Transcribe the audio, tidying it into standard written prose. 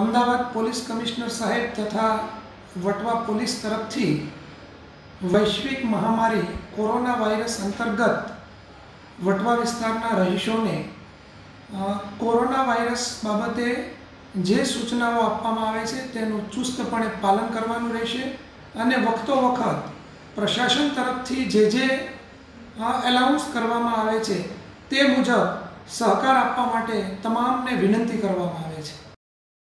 Ahmedabad police commissioner સાહેબ તથા Vatva police તરફથી વૈશ્વિક મહામારી કોરોના વાયરસ અંતર્ગત વટવા વિસ્તારના રહીશોને કોરોના વાયરસ બાબતે જે સૂચનાઓ આપવામાં આવે છે તેનું ચુસ્તપણે પાલન કરવાનું રહેશે અને વખતો વખત પ્રશાસન તરફથી જે એલાઉન્સ કરવામાં આવે છે તે મુજબ સહકાર આપવા માટે તમામને વિનંતી કરવામાં આવે છે।